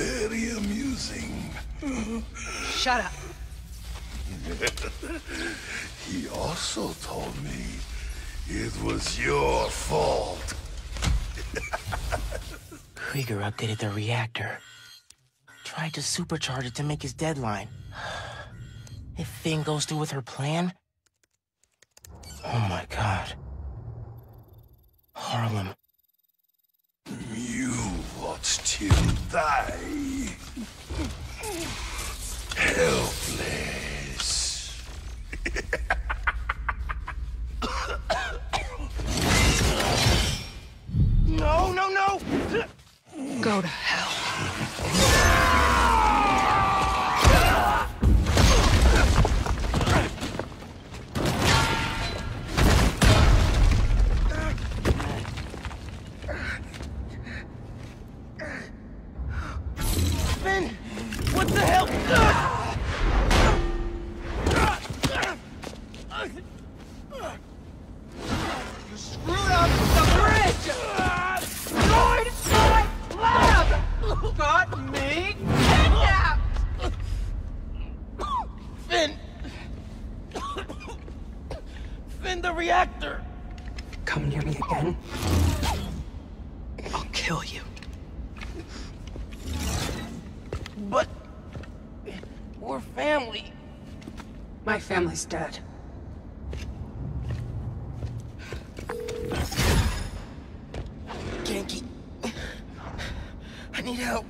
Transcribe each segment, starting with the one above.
very amusing. Shut up. He also told me it was your fault. Krieger updated the reactor. Tried to supercharge it to make his deadline. If Finn goes through with her plan... Oh my god. Harlem. You watched him die. Helpless. No, no, no! Go to hell. Finn, what the hell? You screwed up the bridge! Got me kidnapped! Finn! Finn, the reactor! Come near me again, I'll kill you. But... we're family. My family's dead. Genki. I need help.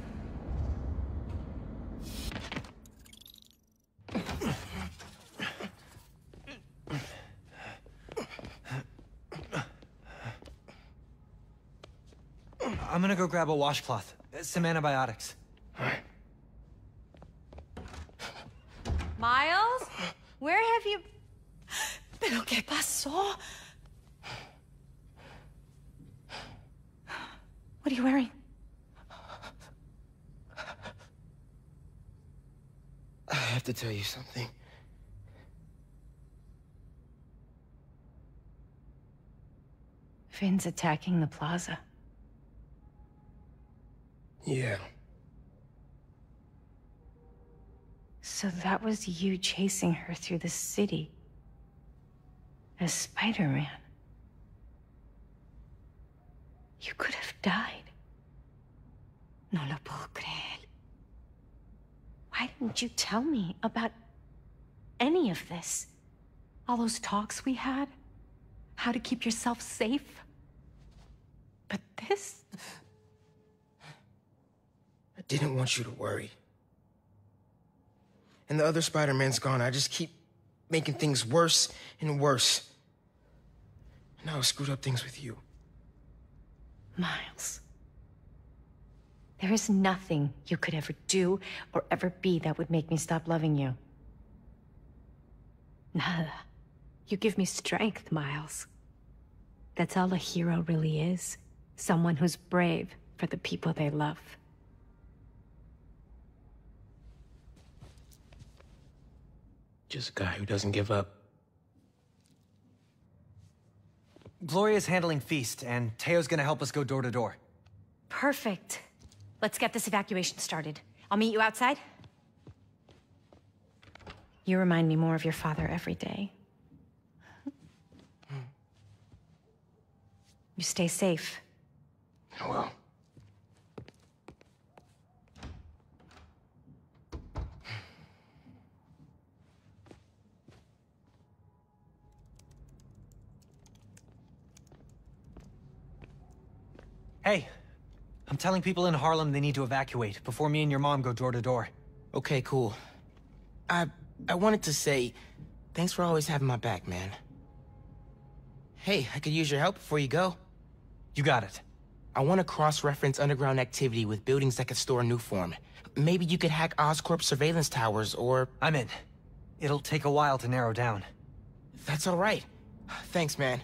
I'm gonna go grab a washcloth, some antibiotics. All right. Miles, where have you... Pero qué pasó? What are you wearing? I have to tell you something. Finn's attacking the plaza. Yeah. So that was you chasing her through the city. As Spider-Man. You could have died. No lo puedo creer. Why didn't you tell me about any of this? All those talks we had? How to keep yourself safe? But this... I didn't want you to worry. And the other Spider-Man's gone. I just keep making things worse and worse. And now I screwed up things with you. Miles. There is nothing you could ever do or ever be that would make me stop loving you. Nada. You give me strength, Miles. That's all a hero really is. Someone who's brave for the people they love. Just a guy who doesn't give up. Gloria's handling Feast, and Teo's gonna help us go door to door. Perfect. Let's get this evacuation started. I'll meet you outside. You remind me more of your father every day. You stay safe. I will. Hey. I'm telling people in Harlem they need to evacuate before me and your mom go door to door. Okay, cool. I wanted to say, thanks for always having my back, man. Hey, I could use your help before you go. You got it. I want to cross-reference underground activity with buildings that could store new form. Maybe you could hack Oscorp surveillance towers or... I'm in. It'll take a while to narrow down. That's all right. Thanks, man.